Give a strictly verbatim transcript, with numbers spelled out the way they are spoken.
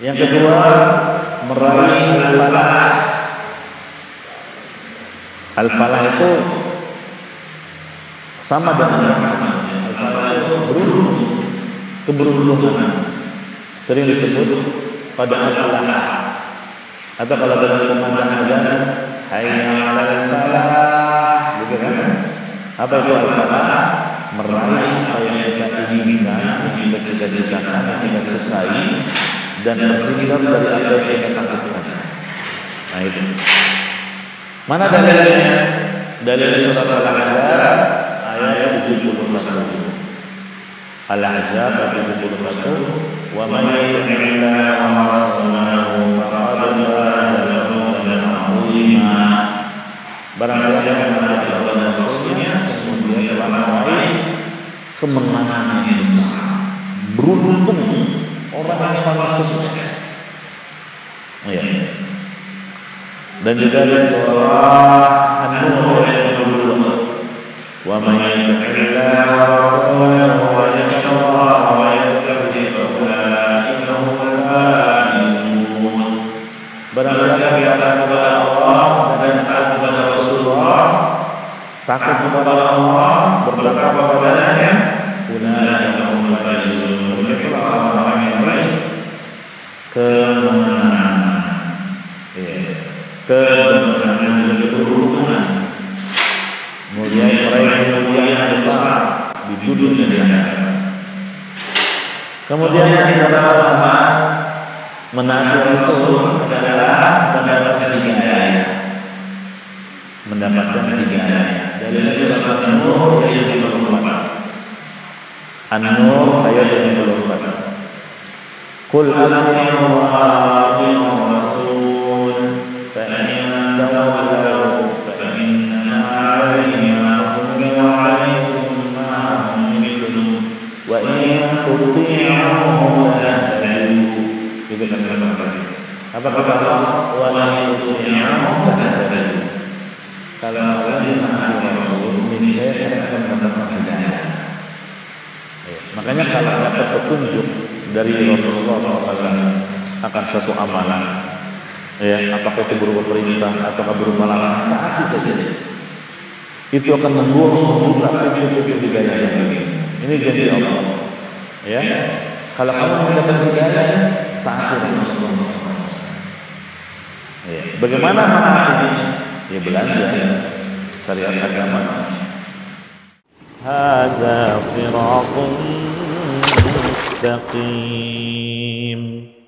Yang kedua, meraih al-falah. Al-falah itu sama dengan al-falah itu beruntung, keberuntungan. Sering disebut pada al-falah. Atau kalau dalam kemana ada hayya 'ala al-falah, gitu kan? Apa itu al-falah? Meraih apa yang kita inginkan, kita cita-citakan, kita sukai, dan terhindar dari apa yang kita takutkan. Nah itu. Mana dalilnya? Dalil surat Al-Ahzab ayat tujuh puluh satu. Al-Ahzab ayat tujuh puluh satu. Wa may yu'minna wa rasuluhu faqad faza fawzan 'azima. Barang siapa yang mengikuti Allah dan Rasulnya, kemudian telah meraih kemenangan yang besar. Beruntung orang yang paling sukses. Oh, ya. Dan juga di surah An-Nur ayat dua puluh dua. Wa may yuti'illah wa rasulahu wa yashkurah wa yataqillah innahum faizun. Barang siapa yang taat kepada Allah dan taat kepada Rasulullah, takut kepada Allah, bertakwa kepadanya, ulaika hum faizun. Mereka orang-orang yang meraih kemenangan. Kemenangan dan keberuntungan, mulia yang besar di dunia dan di akhirat. Kemudian yang kedua ulama menaati Rasul adalah mendapatkan tiga ayat, mendapatkan tiga ayat dari surat An-Nur ayat lima puluh empat. An-Nur ayat lima puluh empat. Qul atii'ullaha apa kata Allah? Wala yuti'uhu tahtaduu. Kalau kalian menaati Rasul, niscaya kalian akan mendapat hidayah. Makanya kalau dapat petunjuk dari Rasulullah shallallahu alaihi wasallam akan suatu amalan, ya, apakah itu berupa perintah atau berupa larangan, taati saja. Itu akan membuka pintu-pintu hidayah yang ini. Ini janji Allah. Ya, kalau kamu mendapat hidayah, taati Rasulullah shallallahu alaihi wasallam. Ya. Bagaimana menaatinya? Ya belanja syariat agama. Hadza siratun mustaqim.